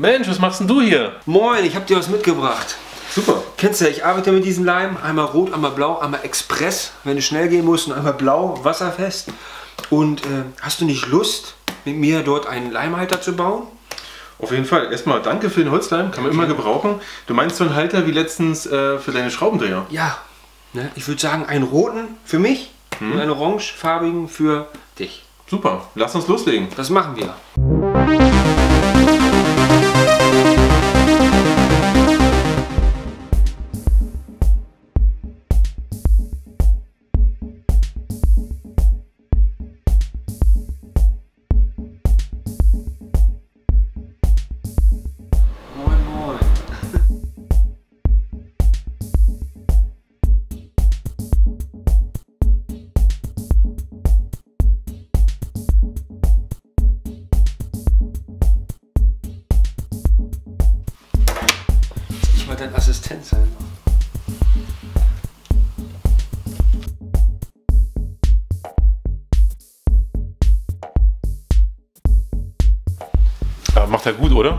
Mensch, was machst denn du hier? Moin, ich hab dir was mitgebracht. Super. Kennst du ja, ich arbeite mit diesem Leim. Einmal rot, einmal blau, einmal express, wenn du schnell gehen musst, und einmal blau, wasserfest. Und hast du nicht Lust, mit mir dort einen Leimhalter zu bauen? Auf jeden Fall. Erstmal danke für den Holzleim, kann man immer gebrauchen. Du meinst so einen Halter wie letztens für deine Schraubendreher? Ja. Ne? Ich würde sagen, einen roten für mich und einen orangefarbigen für dich. Super. Lass uns loslegen. Das machen wir. Dein Assistent sein. Aber macht er gut, oder?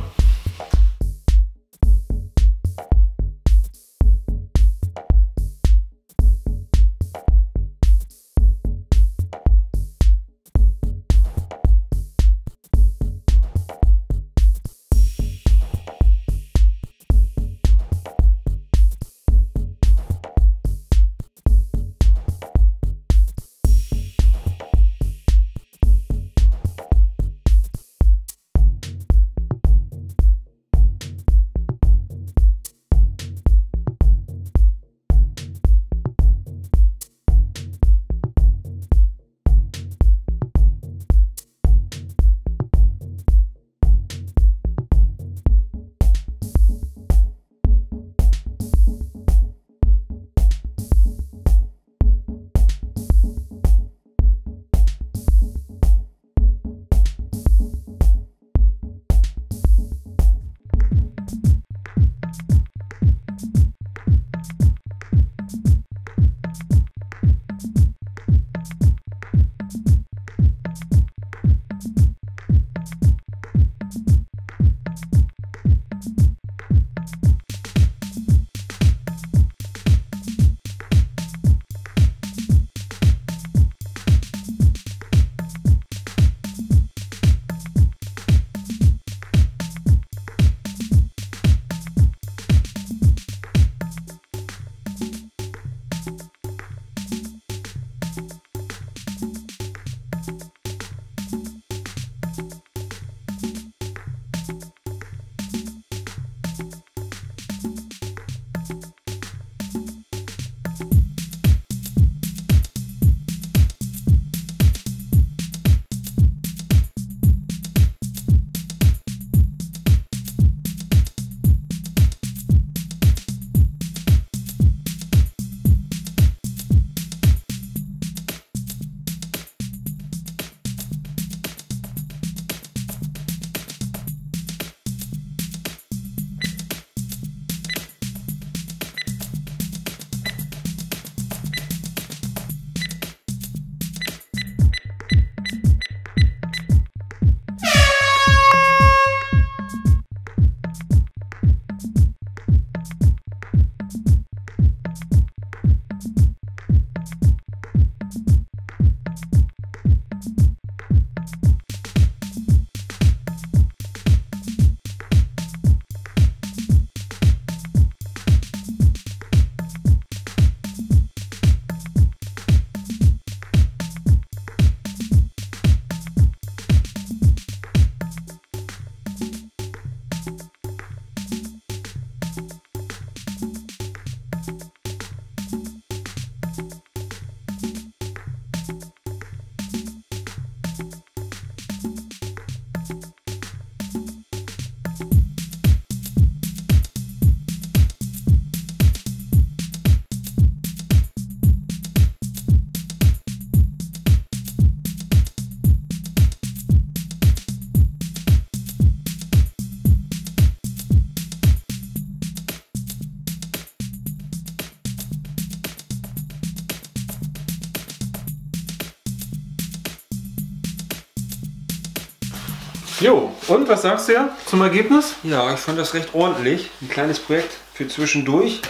Jo, und was sagst du ja zum Ergebnis? Ja, ich fand das recht ordentlich. Ein kleines Projekt für zwischendurch.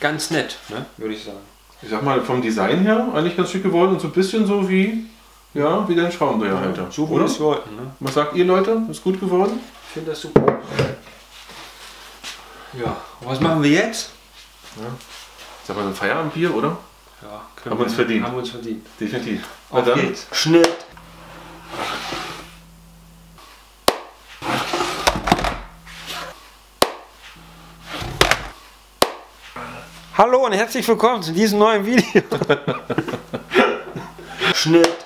Ganz nett, ne? Würde ich sagen. Ich sag mal, vom Design her eigentlich ganz schick geworden und so ein bisschen so wie, ja, wie dein Schraubendreherhalter. Ja, so wurde es wollten, ne? Was sagt ihr, Leute? Ist gut geworden? Ich finde das super. Ja, was machen wir jetzt? Ja. Sag mal, ein Feierabendbier, oder? Ja, können wir uns verdient. Haben wir uns verdient. Definitiv. Auf dann geht's. Schnitt. Hallo und herzlich willkommen zu diesem neuen Video. Schnitt.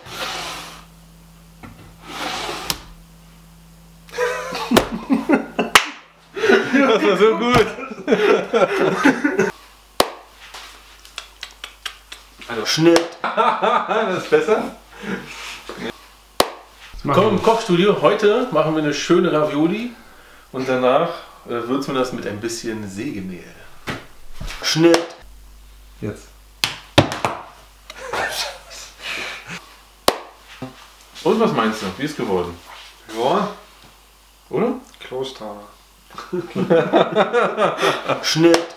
Das war so gut. Also Schnitt. Das ist besser. Willkommen im Kochstudio. Heute machen wir eine schöne Ravioli und danach würzen wir das mit ein bisschen Sägemehl. Schnitt. Jetzt. Und was meinst du? Wie ist geworden? Ja. Oder? Kloster. Schnitt.